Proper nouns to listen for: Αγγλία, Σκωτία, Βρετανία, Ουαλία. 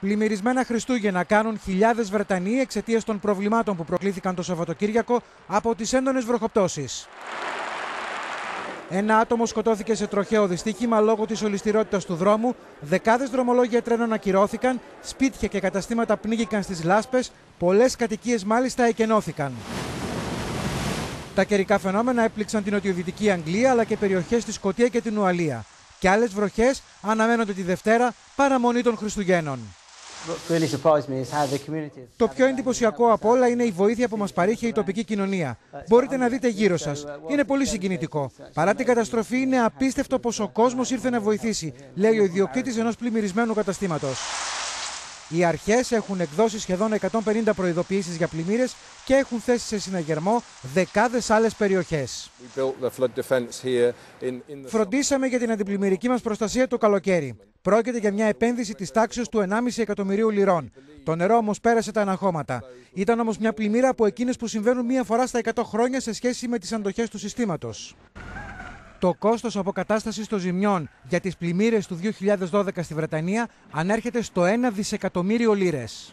Πλημμυρισμένα Χριστούγεννα κάνουν χιλιάδες Βρετανοί εξαιτίας των προβλημάτων που προκλήθηκαν το Σαββατοκύριακο από τις έντονες βροχοπτώσεις. Ένα άτομο σκοτώθηκε σε τροχαίο δυστύχημα λόγω της ολισθηρότητας του δρόμου, δεκάδες δρομολόγια τρένων ακυρώθηκαν, σπίτια και καταστήματα πνίγηκαν στις λάσπες, πολλές κατοικίες μάλιστα εκενώθηκαν. Τα καιρικά φαινόμενα έπληξαν την νοτιοδυτική Αγγλία αλλά και περιοχές στη Σκωτία και την Ουαλία. Και άλλες βροχές αναμένονται τη Δευτέρα παραμονή των Χριστουγέννων. Το πιο εντυπωσιακό από όλα είναι η βοήθεια που μας παρήχε η τοπική κοινωνία. Μπορείτε να δείτε γύρω σας. Είναι πολύ συγκινητικό. Παρά την καταστροφή, είναι απίστευτο πως ο κόσμος ήρθε να βοηθήσει, λέει ο ιδιοκτήτης ενός πλημμυρισμένου καταστήματος. Οι αρχές έχουν εκδώσει σχεδόν 150 προειδοποιήσεις για πλημμύρες και έχουν θέσει σε συναγερμό δεκάδες άλλες περιοχές. Φροντίσαμε για την αντιπλημμυρική μας προστασία το καλοκαίρι. Πρόκειται για μια επένδυση της τάξης του 1,5 εκατομμυρίου λιρών. Το νερό όμως πέρασε τα αναχώματα. Ήταν όμως μια πλημμύρα από εκείνες που συμβαίνουν μία φορά στα 100 χρόνια σε σχέση με τις αντοχές του συστήματος. Το κόστος αποκατάστασης των ζημιών για τις πλημμύρες του 2012 στη Βρετανία ανέρχεται στο 1 δισεκατομμύριο λίρες.